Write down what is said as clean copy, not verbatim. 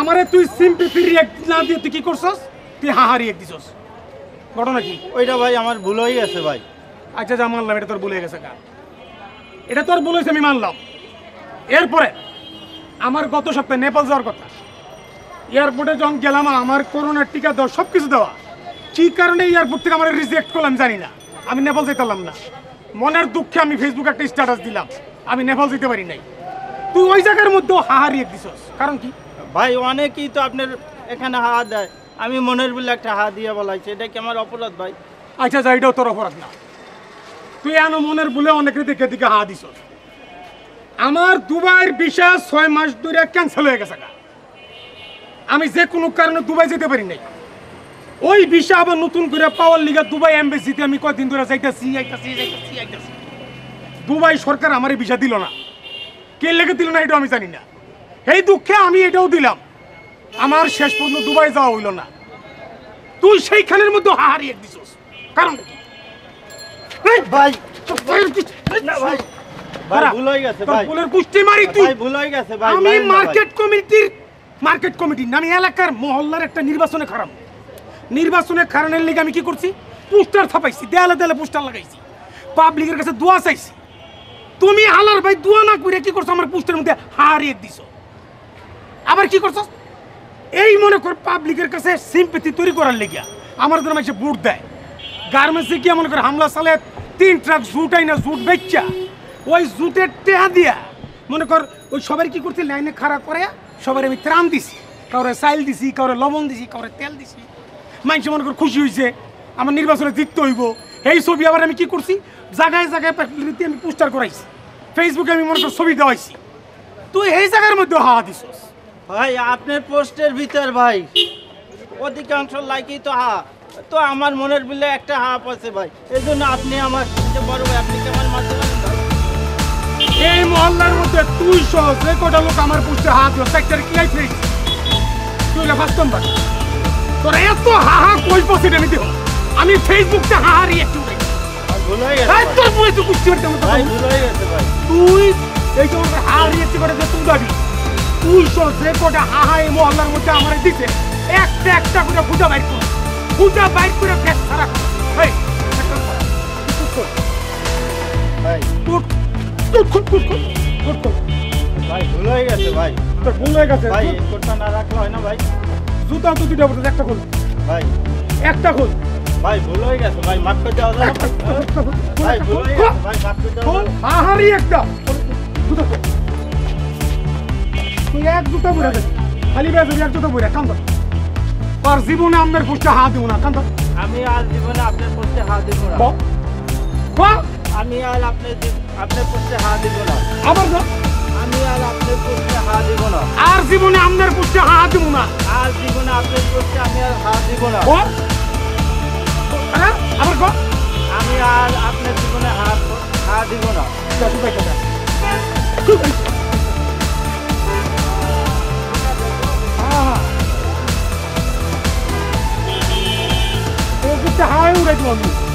আমারে তুই sympathy react না দিয়ে তুই কি করছস? তুই হাহারি এক দিছস। ঘটনা কি? ওইটা ভাই আমার ভুল হয়ে গেছে ভাই। আচ্ছা যা, মানলাম এটা তোর ভুল হয়ে গেছে। এটা তোর ভুল হয়েছে আমি মানলাম। এরপরে আমার গত সপ্তাহে নেপাল যাওয়ার কথা, এয়ারপোর্টে যখন গেলাম আমার করোনার টিকা দেওয়া সব কিছু দেওয়া, কী কারণে এয়ারপোর্ট থেকে আমার রিজেক্ট করলাম জানি না। আমি নেপাল যেতে পারলাম না, মনের দুঃখে আমি ফেসবুকে একটা স্ট্যাটাস দিলাম আমি নেপাল যেতে পারি নাই। তুই ওই জায়গার মধ্যেও হাহারিয়ে দিছস। কারণ কি ভাই? অনেকেই তো আপনার এখানে হাহা দেয়, আমি মনের বলে একটা হাহা দিয়ে বলাইছি, এটা কি আমার অপরাধ ভাই? আচ্ছা যা, এটাও তোর অপরাধ না। তুই এনো মনের বলে অনেকের দিকে দিকে হাহা দিছস। আমার দুবাইয়ের ভিসা 6 মাস ধরে ক্যান্সেল হয়ে গেছে। আমি যে কোনো কারণে দুবাই যেতে পারি নাই। ওই ভিসা আবার নতুন করে পাওয়ার লিগা দুবাই এম্বাসিতে আমি কয়েকদিন ধরে যাইতেছি। দুবাই সরকার আমার এই ভিসা দিল না, কে লেগে দিল না এটাও আমি জানি না। এই দুঃখে আমি এটাও দিলাম, আমার শেষ পর্যন্ত দুবাই যাওয়া হইল না। তুই সেইখানের মধ্যে হাহারি এক দিছস। কারণ কি ভাই? ভাই নির্বাচনের কারণের লিগে আমি কি করছি? পোস্টার ছাপাইছি, দেয়ালে দেয়ালে পোস্টার লাগাইছি, পাবলিকের কাছে দোয়া চাইছি। তুমি হালার ভাই দোয়া না করে কি করছো? আমার পোস্টারের মধ্যে হারিয়ে দিছো। আবার কি করছো? এই মনে কর পাবলিকের কাছে সিম্পেথি তৈরি করার লিগে আমার জন্য মানুষে ভোট দেয়। গার্মেন্টসে কি মনে করে হামলা চালে 3 ট্রাক জুট আই না, জুট বেচা ওই জুটের টেহা দিয়া মনে কর ওই সবাই কি করছি? লাইনে খাড়া করে সবাই আমি ত্রাণ দিছি, কাউরে চাইল দিছি, কাউরে লবণ দিছি, কাউরে তেল দিছি। মানুষ মনে করে খুশি হয়েছে, আমার নির্বাচনে জিততে হইব। এই ছবি আবার আমি কি করছি? জায়গায় জায়গায় প্যাকলিতে আমি পোস্টার করাইছি, ফেসবুকে আমি মনে কর ছবি দেওয়াইছি। তুই এই জায়গার মধ্যে হাওয়া দিছস ভাই। আপনার পোস্টের ভিতর ভাই অধিকাংশ লাইকই তো হা, তো আমার মনের বিলে একটা হাওয়া পড়ছে ভাই। এই জন্য আপনি আমার বড় ভাই, আপনি কেমন মারতে এই মহল্লার মধ্যে তুই সহ যে কটা লোক আমার পুষ্টি হাত সেক্টর কি আইছে তুই ফার্স্টম পাস। তোর এত হাহা কই পসিট আমি দেব? আমি ফেসবুকটা হাহারি একটু তুই এই জন্য হাহারি একটু করে তুই যাবি। তুই সহ যে কটা হাহা এই মহল্লার মধ্যে আমার দিছে একটা একটা করে খুঁজা বাইর কর, খুঁজা বাইর করে ফেস খারাপ। জীবনে আপনার পোস্টে হাত দিব না, আমি আর জীবনে আপনার পোস্টে হাত দিব না। আমি আর আপনার পোস্টে হাত দিব না। আবার না, আমি আর আপনার পোস্টে হাত দিব না। আর জীবনে আপনার পোস্টে হাত দিব না। আর জীবনে আপনার পোস্টে আমি আর হাত দিব না। আবার কর, আমি আর আপনার জীবনে হাত দিব না। হাওয়ায় উড়াই দিব।